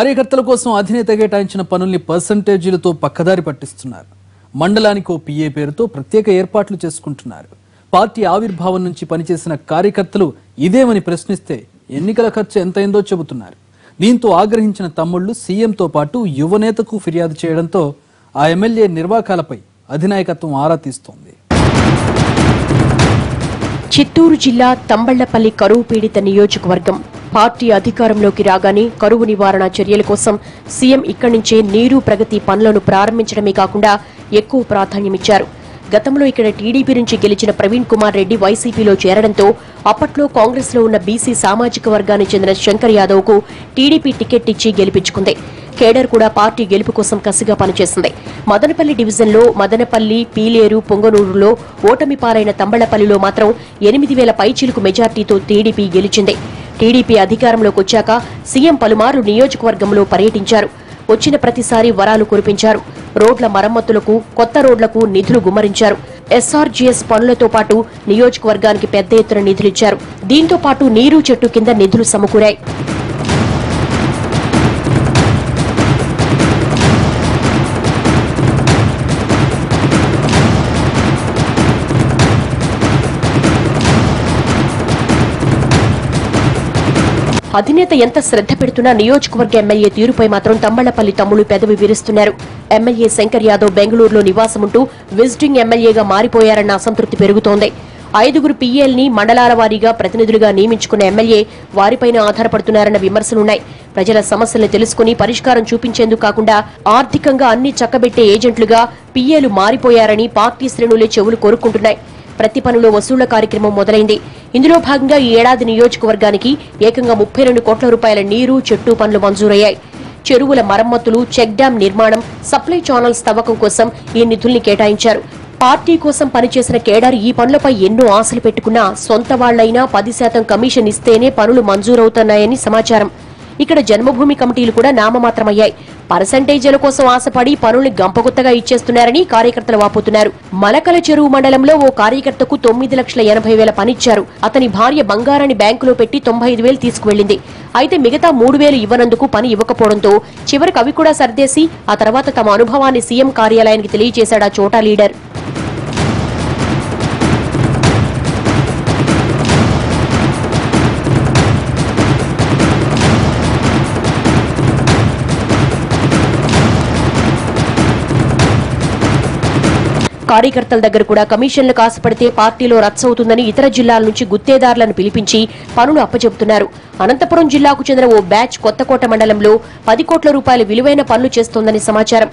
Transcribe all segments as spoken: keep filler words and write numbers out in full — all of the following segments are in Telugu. కార్యకర్తల కోసం అధినేత కేటాయించిన పనుల్ని పర్సంటేజీలతో పక్కదారి పట్టిస్తున్నారు. మండలానికి ఓ పిఏ పేరుతో ప్రత్యేక ఏర్పాట్లు చేసుకుంటున్నారు. పార్టీ ఆవిర్భావం నుంచి పనిచేసిన కార్యకర్తలు ఇదేమని ప్రశ్నిస్తే ఎన్నికల ఖర్చు ఎంతైందో చెబుతున్నారు. దీంతో ఆగ్రహించిన తమ్ముళ్లు సీఎంతో పాటు యువనేతకు ఫిర్యాదు చేయడంతో ఆ ఎమ్మెల్యే నిర్వాకాలపై అధినాయకత్వం ఆరా తీస్తోంది. చిత్తూరు జిల్లా తంబల్లపల్లి కరువు పీడిత నియోజకవర్గం పార్టీ అధికారంలోకి రాగానే కరువు నివారణ చర్యల కోసం సీఎం ఇక్కడి నుంచే నీరు ప్రగతి పనులను ప్రారంభించడమే కాకుండా ఎక్కువ ప్రాధాన్యమిచ్చారు. గతంలో ఇక్కడ టీడీపీ నుంచి గెలిచిన ప్రవీణ్ కుమార్ రెడ్డి వైసీపీలో చేరడంతో అప్పట్లో కాంగ్రెస్లో ఉన్న బీసీ సామాజిక వర్గానికి చెందిన శంకర్ యాదవ్కు టీడీపీ టికెట్ ఇచ్చి గెలిపించుకుంది. కేడర్ కూడా పార్టీ గెలుపు కోసం కసిగా పనిచేసింది. మదనపల్లి డివిజన్లో మదనపల్లి, పీలేరు, పొంగనూరులో ఓటమి పాలైన తంబళ్ళపల్లిలో మాత్రం ఎనిమిది వేల పైచిలుకు మెజార్టీతో టీడీపీ గెలిచింది. టీడీపీ అధికారంలోకి వచ్చాక సీఎం పలుమార్లు నియోజకవర్గంలో పర్యటించారు. వచ్చిన ప్రతిసారి వరాలు కురిపించారు. రోడ్ల మరమ్మతులకు, కొత్త రోడ్లకు నిధులు గుమ్మరించారు. ఎస్ఆర్జీఎస్ పనులతో పాటు నియోజకవర్గానికి పెద్ద ఎత్తున నిధులిచ్చారు. దీంతో పాటు నీరు చెట్టు కింద నిధులు సమకూరాయి. అధినేత ఎంత శ్రద్ధ పెడుతున్నా నియోజకవర్గ ఎమ్మెల్యే తీరుపై మాత్రం తంబళ్ళపల్లి తమ్ముళ్లు పెదవి విరుస్తున్నారు. ఎమ్మెల్యే శంకర్ యాదవ్ బెంగళూరులో నివాసముంటూ విజిటింగ్ ఎమ్మెల్యేగా మారిపోయారన్న అసంతృప్తి పెరుగుతోంది. ఐదుగురు పీఎల్ని మండలాల వారీగా ప్రతినిధులుగా నియమించుకున్న ఎమ్మెల్యే వారిపైన ఆధారపడుతున్నారన్న విమర్శలున్నాయి. ప్రజల సమస్యలను తెలుసుకుని పరిష్కారం చూపించేందుకు కాకుండా ఆర్థికంగా అన్ని చక్కబెట్టే ఏజెంట్లుగా పీఏలు మారిపోయారని పార్టీ శ్రేణులే చెవులు కోరుకుంటున్నాయి. ప్రతి పనులో వసూళ్ల కార్యక్రమం మొదలైంది. ఇందులో భాగంగా ఈ ఏడాది నియోజకవర్గానికి ఏకంగా ముప్పై రెండు కోట్ల రూపాయల నీరు చెట్టు పనులు మంజూరయ్యాయి. చెరువుల మరమ్మతులు, చెక్ డ్యాం నిర్మాణం, సప్లై ఛానల్స్ తవ్వకం కోసం ఈ నిధుల్ని కేటాయించారు. పార్టీ కోసం పనిచేసిన కేడర్ ఈ పనులపై ఎన్నో ఆశలు పెట్టుకున్నా సొంత వాళ్లైనా పది శాతం కమిషన్ ఇస్తేనే పనులు మంజూరవుతున్నాయని సమాచారం. ఇక్కడ జన్మభూమి కమిటీలు కూడా నామమాత్రమయ్యాయి. పర్సంటేజీల కోసం ఆశపడి పనుల్ని గంపగుత్తగా ఇచ్చేస్తున్నారని కార్యకర్తలు వాపోతున్నారు. మలకల చెరువు మండలంలో ఓ కార్యకర్తకు తొమ్మిది లక్షల ఎనభై వేల పనిచ్చారు. అతని భార్య బంగారాన్ని బ్యాంకులో పెట్టి తొంభై ఐదు వేలు తీసుకువెళ్లింది. అయితే మిగతా మూడు వేలు ఇవ్వనందుకు పని ఇవ్వకపోవడంతో చివరికి అవి కూడా సర్దేసి ఆ తర్వాత తమ అనుభవాన్ని సీఎం కార్యాలయానికి తెలియజేశాడా చోటా లీడర్. కార్యకర్తల దగ్గర కూడా కమిషన్లకు ఆశపడితే పార్టీలో రచ్చ అవుతుందని ఇతర జిల్లాల నుంచి గుత్తేదారులను పిలిపించి పనులు అప్పచెబుతున్నారు. అనంతపురం జిల్లాకు చెందిన ఓ బ్యాచ్ కొత్తకోట మండలంలో పది కోట్ల రూపాయల విలువైన పనులు చేస్తోందని సమాచారం.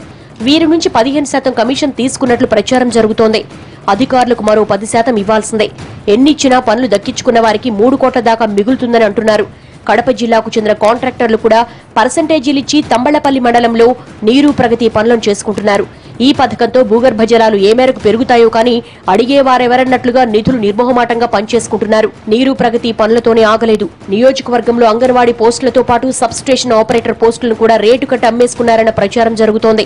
వీరి నుంచి పదిహేను శాతం కమిషన్ తీసుకున్నట్లు ప్రచారం జరుగుతోంది. అధికారులకు మరో పది శాతం ఇవ్వాల్సిందే. ఎన్నిచ్చినా పనులు దక్కించుకున్న వారికి మూడు కోట్ల దాకా మిగులుతుందని అంటున్నారు. కడప జిల్లాకు చెందిన కాంట్రాక్టర్లు కూడా పర్సంటేజీలిచ్చి తంబళ్ళపల్లి మండలంలో నీరు ప్రగతి పనులను చేసుకుంటున్నారు. ఈ పథకంతో భూగర్భ జలాలు ఏ మేరకు పెరుగుతాయో కానీ అడిగేవారెవరన్నట్లుగా నిధులు నిర్మోహమాటంగా పనిచేసుకుంటున్నారు. నీరు ప్రగతి పనులతోనే ఆగలేదు. నియోజకవర్గంలో అంగన్వాడీ పోస్టులతో పాటు సబ్స్టేషన్ ఆపరేటర్ పోస్టులను కూడా రేటు కట్టి అమ్మేసుకున్నారన్న ప్రచారం జరుగుతోంది.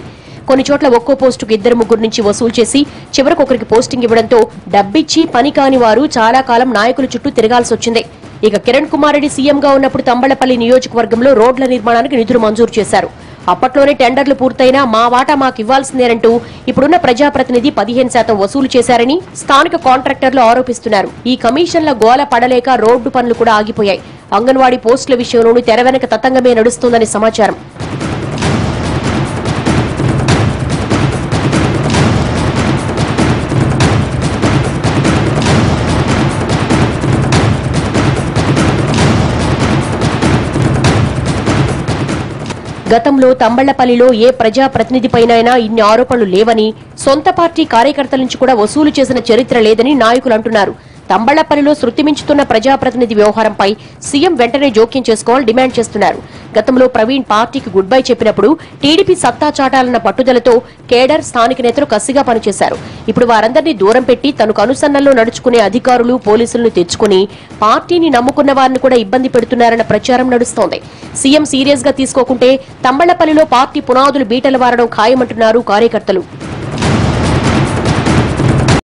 కొన్ని చోట్ల ఒక్కో పోస్టుకు ఇద్దరు ముగ్గురు నుంచి వసూలు చేసి చివరకు ఒకరికి పోస్టింగ్ ఇవ్వడంతో డబ్బిచ్చి పని కాని వారు చాలా కాలం నాయకుల చుట్టూ తిరగాల్సి వచ్చింది. ఇక కిరణ్ కుమార్ రెడ్డి సీఎంగా ఉన్నప్పుడు తంబళ్ళపల్లి నియోజకవర్గంలో రోడ్ల నిర్మాణానికి నిధులు మంజూరు చేశారు. అప్పట్లోనే టెండర్లు పూర్తయినా మా వాటా మాకివ్వాల్సిందేనంటూ ఇప్పుడున్న ప్రజాప్రతినిధి పదిహేను శాతం వసూలు చేశారని స్థానిక కాంట్రాక్టర్లు ఆరోపిస్తున్నారు. ఈ కమిషన్ల గోల పడలేక రోడ్డు పనులు కూడా ఆగిపోయాయి. అంగన్వాడీ పోస్టుల విషయంలోనూ తెరవెనక తతంగమే నడుస్తోందని సమాచారం. గతంలో తంబళ్ళపల్లిలో ఏ ప్రజాప్రతినిధిపైనైనా ఇన్ని ఆరోపణలు లేవని, సొంత పార్టీ కార్యకర్తల నుంచి కూడా వసూలు చేసిన చరిత్ర లేదని నాయకులు అంటున్నారు. తంబళ్ళపల్లిలో శృతిమించుతున్న ప్రజాప్రతినిధి వ్యవహారంపై సీఎం వెంటనే జోక్యం చేసుకోవాలని డిమాండ్ చేస్తున్నారు. గతంలో ప్రవీణ్ పార్టీకి గుడ్ బై చెప్పినప్పుడు టీడీపీ సత్తా చాటాలన్న పట్టుదలతో కేడర్, స్థానిక నేతలు కసిగా పనిచేశారు. ఇప్పుడు వారందరినీ దూరం పెట్టి తనకు అనుసన్నల్లో నడుచుకునే అధికారులు, పోలీసులను తెచ్చుకుని పార్టీని నమ్ముకున్న వారిని కూడా ఇబ్బంది పెడుతున్నారన్న ప్రచారం నడుస్తోంది. సీఎం సీరియస్ గా తీసుకోకుంటే తంబళ్ళపల్లిలో పార్టీ పునాదులు బీటలు వారడం ఖాయమంటున్నారు కార్యకర్తలు.